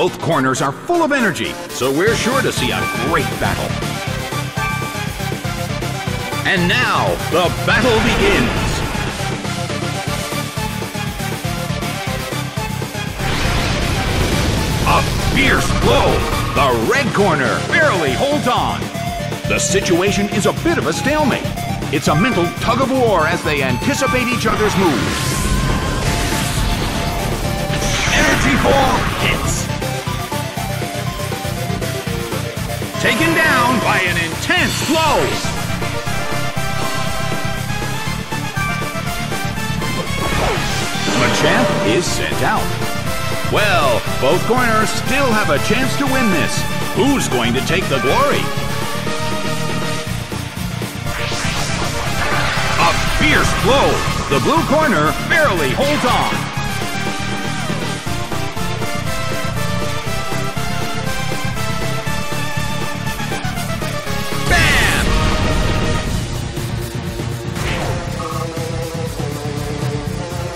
Both corners are full of energy, so we're sure to see a great battle. And now, the battle begins! A fierce blow! The red corner barely holds on! The situation is a bit of a stalemate. It's a mental tug-of-war as they anticipate each other's moves. Energy ball hits. Taken down by an intense blow. Machamp is sent out. Well, both corners still have a chance to win this. Who's going to take the glory? A fierce blow. The blue corner barely holds on.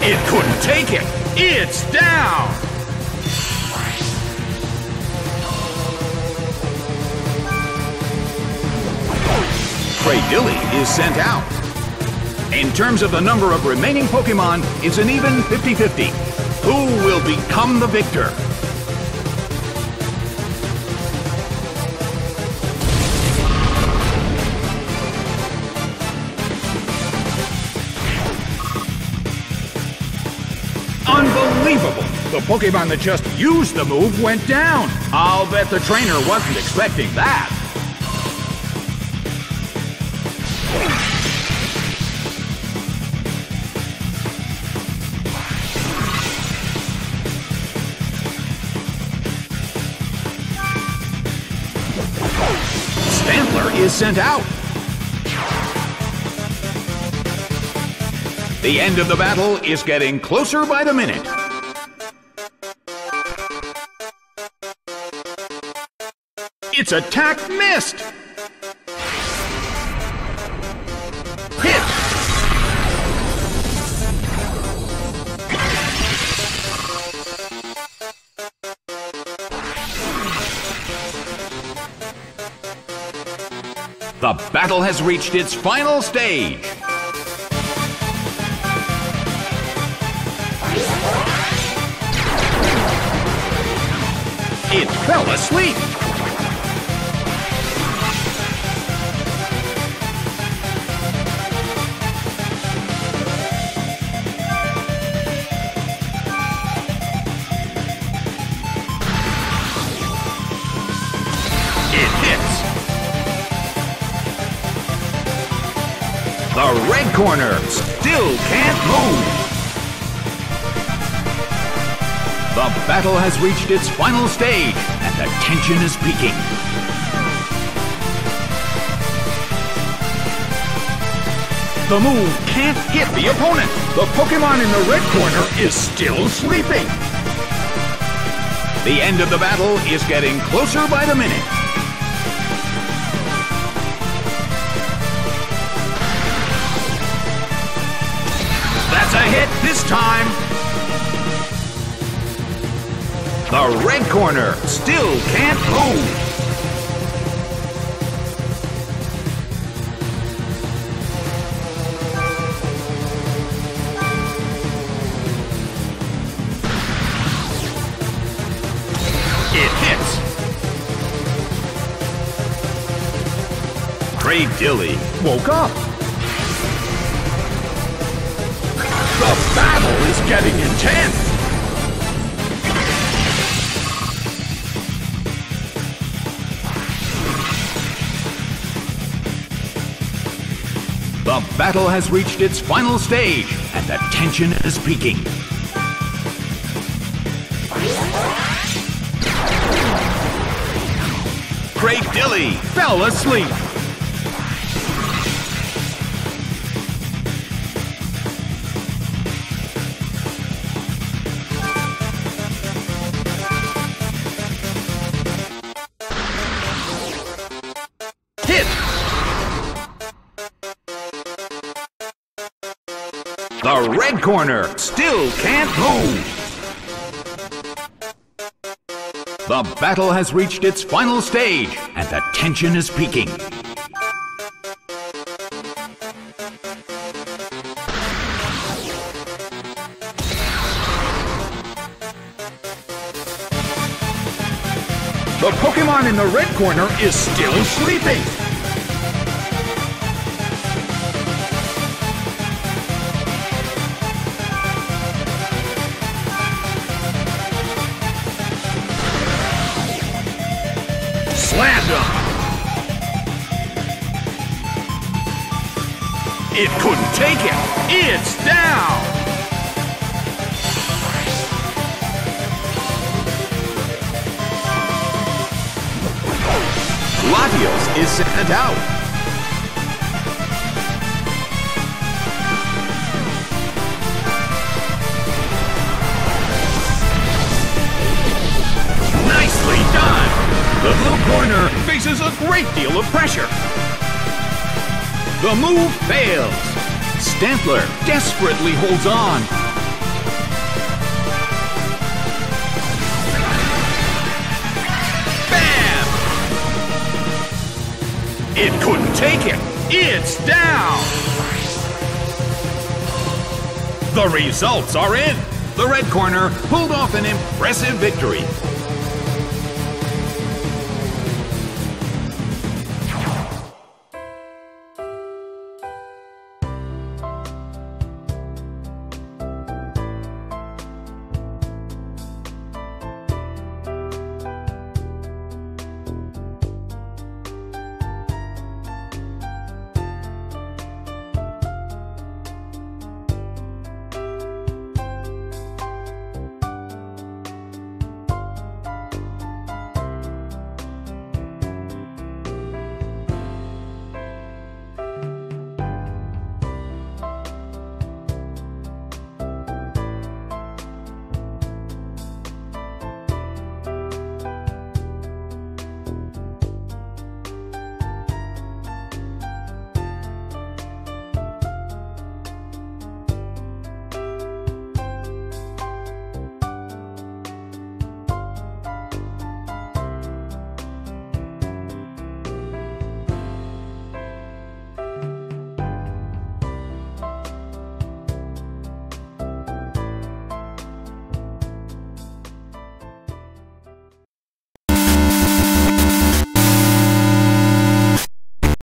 It couldn't take it! It's down! Cradily is sent out. In terms of the number of remaining Pokemon, it's an even 50-50. Who will become the victor? Unbelievable! The Pokemon that just used the move went down! I'll bet the trainer wasn't expecting that! Stantler is sent out! The end of the battle is getting closer by the minute. Its attack missed! Hit! The battle has reached its final stage. It fell asleep! It hits! The red corner still can't move! The battle has reached its final stage, and the tension is peaking. The move can't hit the opponent. The Pokemon in the red corner is still sleeping. The end of the battle is getting closer by the minute. That's a hit this time. The red corner still can't move. It hits. Cradily woke up. The battle is getting intense. The battle has reached its final stage, and the tension is peaking. Cradily fell asleep. The red corner still can't move. The battle has reached its final stage, and the tension is peaking. The Pokemon in the red corner is still sleeping. Slam dunk! It couldn't take it! It's down! Latios is sent out. Nicely done! The blue corner faces a great deal of pressure. The move fails. Stantler desperately holds on. It couldn't take it! It's down! The results are in! The red corner pulled off an impressive victory.